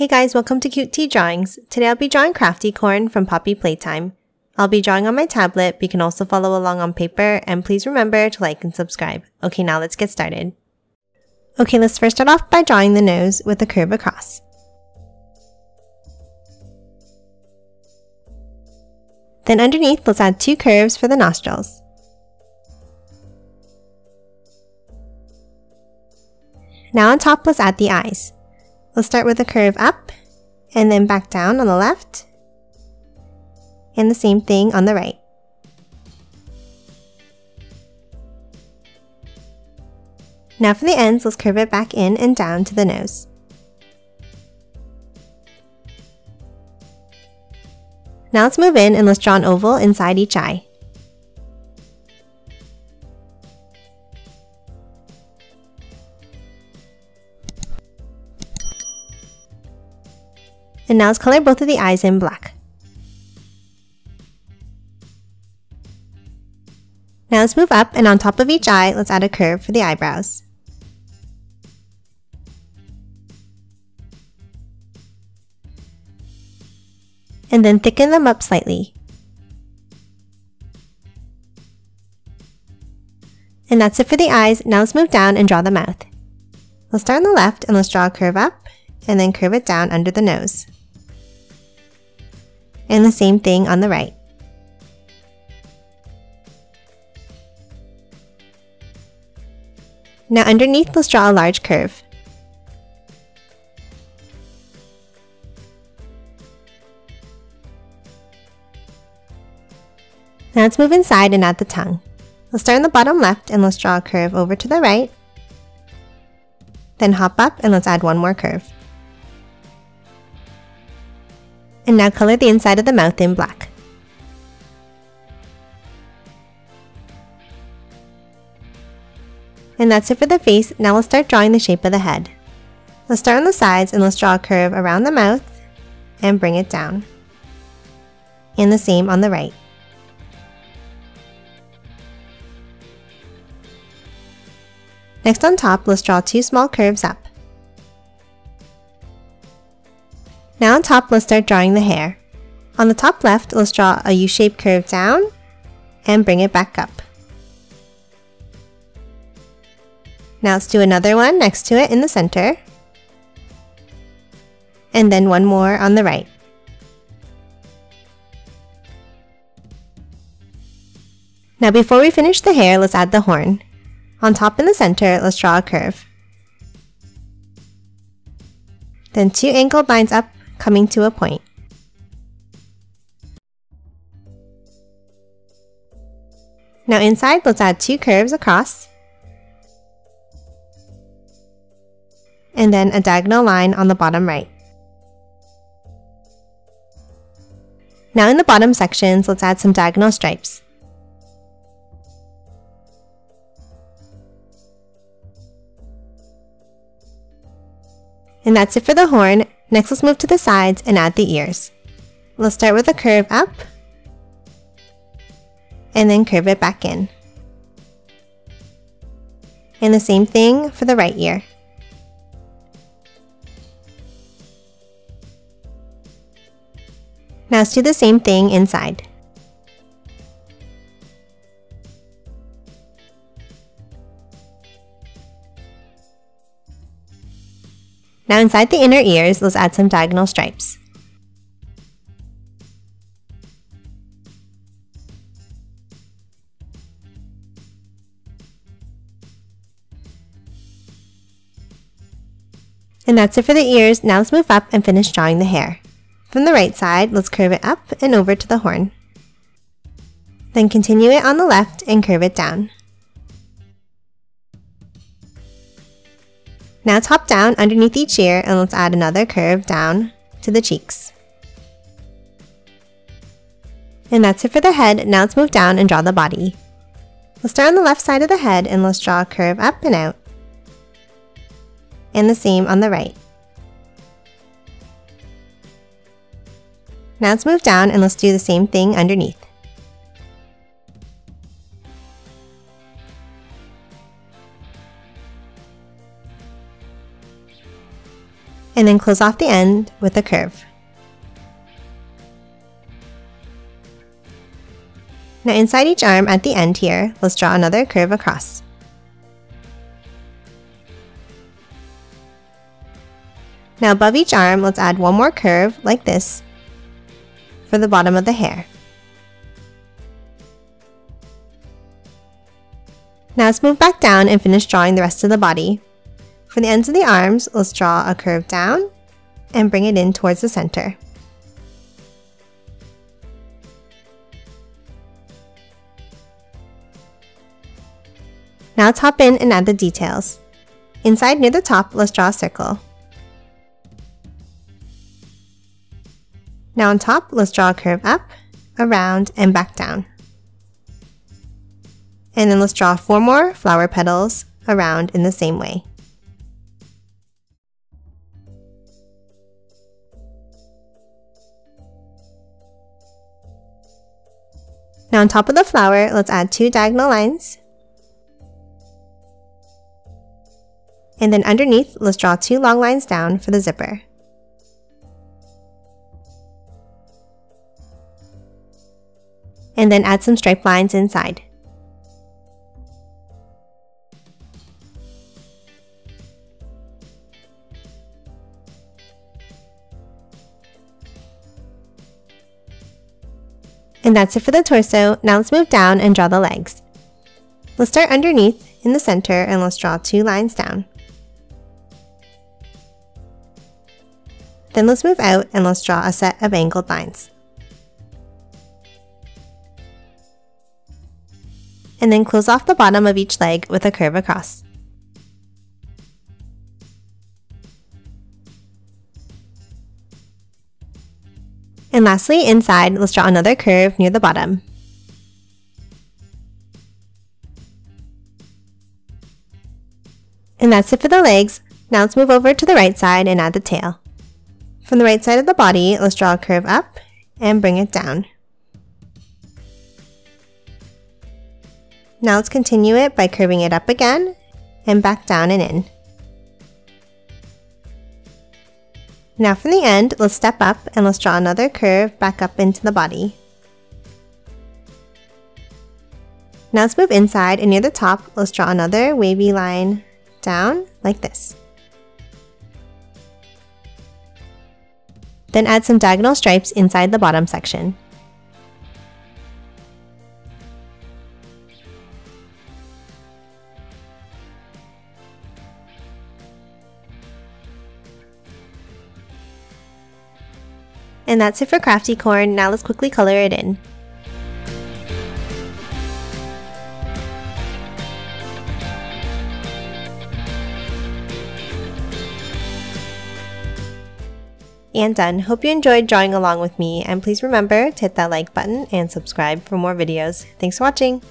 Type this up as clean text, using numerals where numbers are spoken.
Hey guys, welcome to Cute Tea Drawings. Today I'll be drawing CraftyCorn from Poppy Playtime. I'll be drawing on my tablet, but you can also follow along on paper, and please remember to like and subscribe. Okay, now let's get started. Okay, let's first start off by drawing the nose with a curve across. Then underneath, let's add two curves for the nostrils. Now on top, let's add the eyes. Let's start with a curve up, and then back down on the left, and the same thing on the right. Now for the ends, let's curve it back in and down to the nose. Now let's move in and let's draw an oval inside each eye. And now let's color both of the eyes in black. Now let's move up, and on top of each eye, let's add a curve for the eyebrows. And then thicken them up slightly. And that's it for the eyes. Now let's move down and draw the mouth. Let's start on the left, and let's draw a curve up, and then curve it down under the nose. And the same thing on the right. Now underneath, let's draw a large curve. Now let's move inside and add the tongue. Let's start on the bottom left, and let's draw a curve over to the right. Then hop up, and let's add one more curve. And now color the inside of the mouth in black. And that's it for the face. Now let's start drawing the shape of the head. Let's start on the sides, and let's draw a curve around the mouth and bring it down. And the same on the right. Next on top, let's draw two small curves up. Now on top, let's start drawing the hair. On the top left, let's draw a U-shaped curve down and bring it back up. Now let's do another one next to it in the center, and then one more on the right. Now before we finish the hair, let's add the horn. On top in the center, let's draw a curve. Then two angled lines up, coming to a point. Now inside, let's add two curves across, and then a diagonal line on the bottom right. Now in the bottom sections, let's add some diagonal stripes. And that's it for the horn. Next, let's move to the sides and add the ears. Let's start with a curve up, and then curve it back in. And the same thing for the right ear. Now let's do the same thing inside. Now inside the inner ears, let's add some diagonal stripes. And that's it for the ears. Now let's move up and finish drawing the hair. From the right side, let's curve it up and over to the horn. Then continue it on the left and curve it down. Now let's hop down underneath each ear, and let's add another curve down to the cheeks. And that's it for the head. Now let's move down and draw the body. Let's start on the left side of the head, and let's draw a curve up and out. And the same on the right. Now let's move down, and let's do the same thing underneath. and then close off the end with a curve. Now inside each arm at the end here, let's draw another curve across. Now above each arm, let's add one more curve like this for the bottom of the hair. Now let's move back down and finish drawing the rest of the body. For the ends of the arms, let's draw a curve down and bring it in towards the center. Now let's hop in and add the details. Inside near the top, let's draw a circle. Now on top, let's draw a curve up, around, and back down. And then let's draw four more flower petals around in the same way. Now on top of the flower, let's add two diagonal lines. And then underneath, let's draw two long lines down for the zipper. And then add some striped lines inside. And that's it for the torso. Now let's move down and draw the legs. Let's start underneath in the center and let's draw two lines down. Then let's move out and let's draw a set of angled lines. And then close off the bottom of each leg with a curve across. And lastly, inside, let's draw another curve near the bottom. And that's it for the legs. Now let's move over to the right side and add the tail. From the right side of the body, let's draw a curve up and bring it down. Now let's continue it by curving it up again and back down and in. Now from the end, let's step up and let's draw another curve back up into the body. Now let's move inside and near the top, let's draw another wavy line down like this. Then add some diagonal stripes inside the bottom section. And that's it for CraftyCorn. Now let's quickly color it in. And done. Hope you enjoyed drawing along with me, and please remember to hit that like button and subscribe for more videos. Thanks for watching!